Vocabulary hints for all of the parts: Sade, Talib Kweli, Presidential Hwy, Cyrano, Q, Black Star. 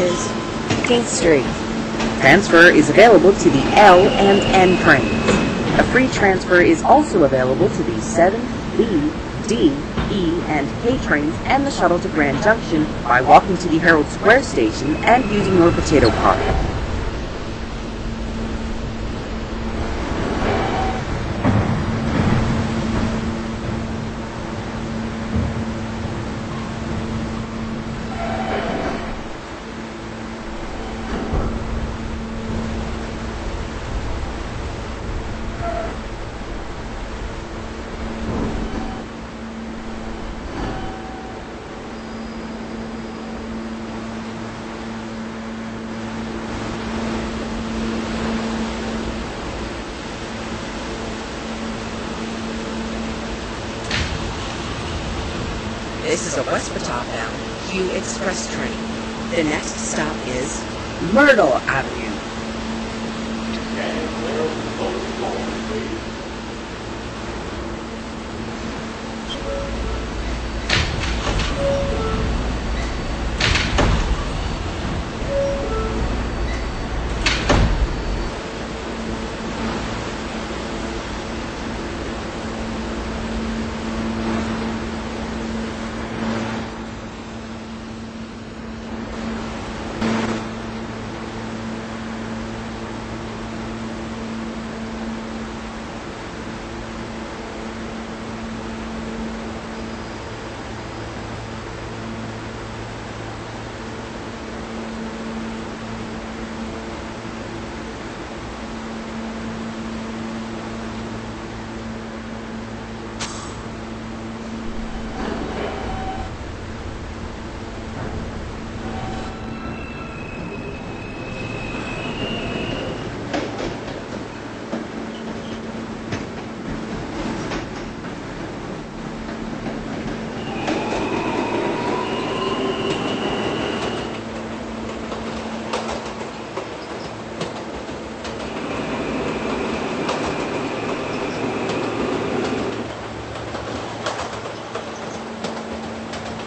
is King Street. Transfer is available to the L and N trains. A free transfer is also available to the 7, B, D, E, and K trains and the shuttle to Grand Junction by walking to the Herald Square station and using your potato card. This is a West Patapsco Hwy Express train. The next stop is Myrtle Avenue.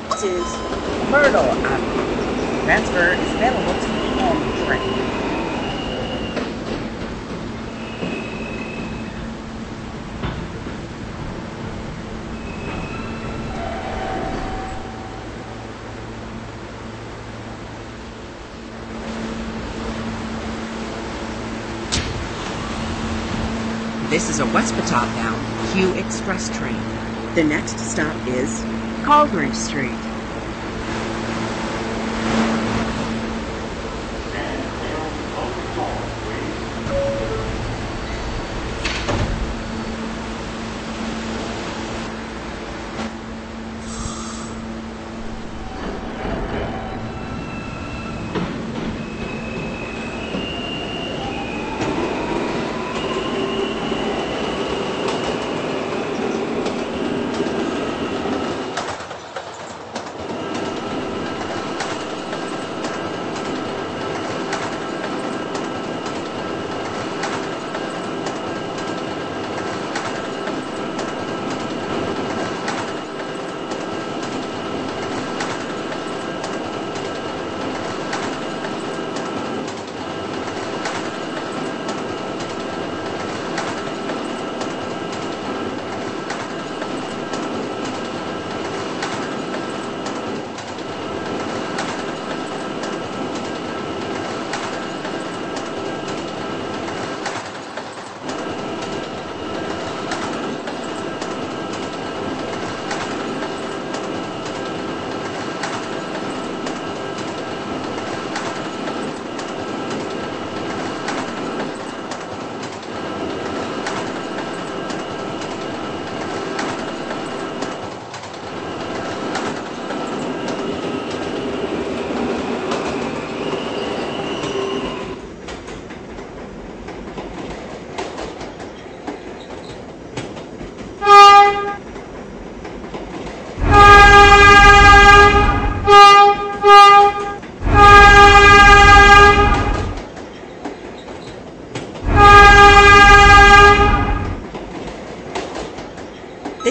This is Myrtle Avenue. Transfer is available to the M train. This is a West Patapsco Hwy Express train. The next stop is Calgary Street.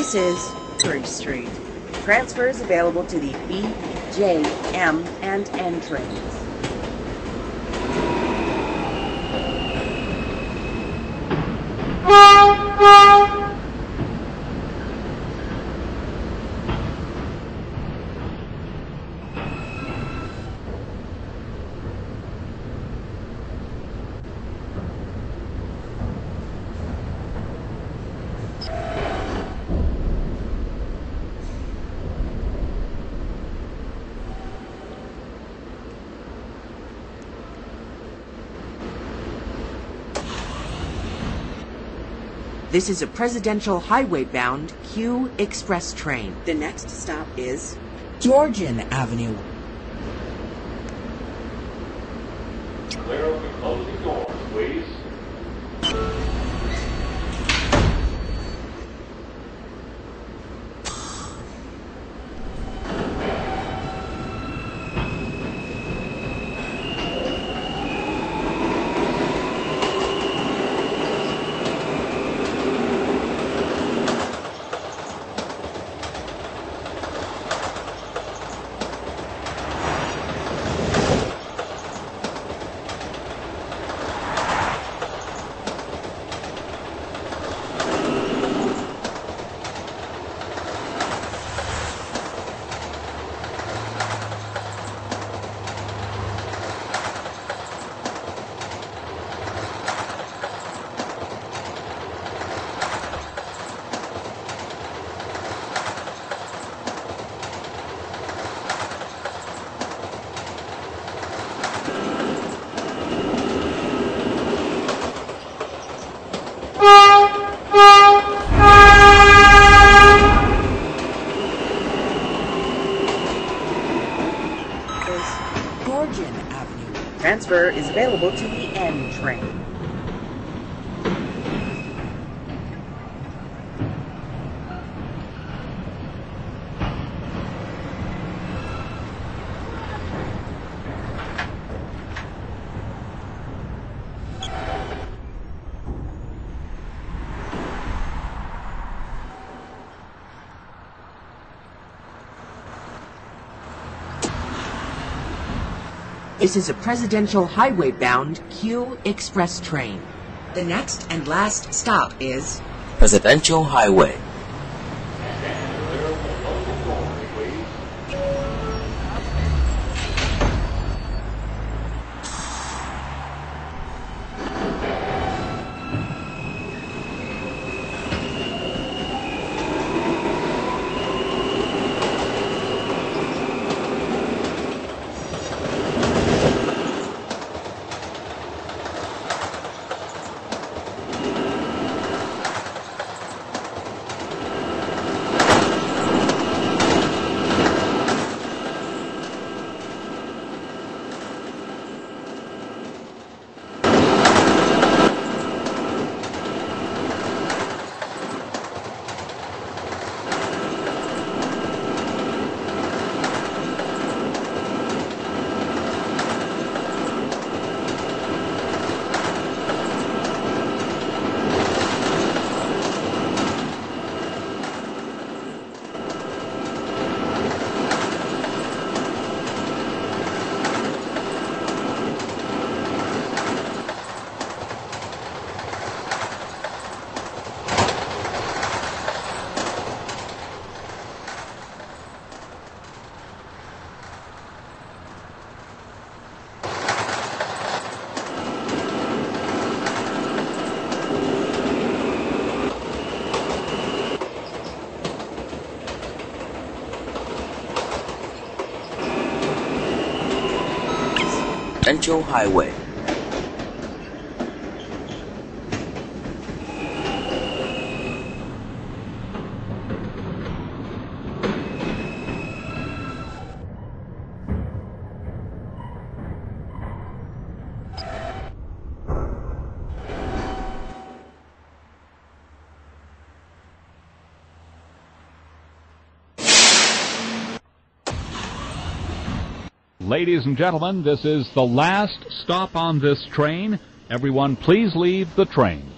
This is Bridge Street. Transfer is available to the B, J, M, and N trains. This is a Presidential Highway bound Q Express train. The next stop is Georgian Avenue. Clear of the closing doors, please. Georgian Avenue. Transfer is available to the N train. This is a Presidential Highway bound Q Express train. The next and last stop is Presidential Highway. Presidential Highway. Ladies and gentlemen, this is the last stop on this train. Everyone, please leave the train.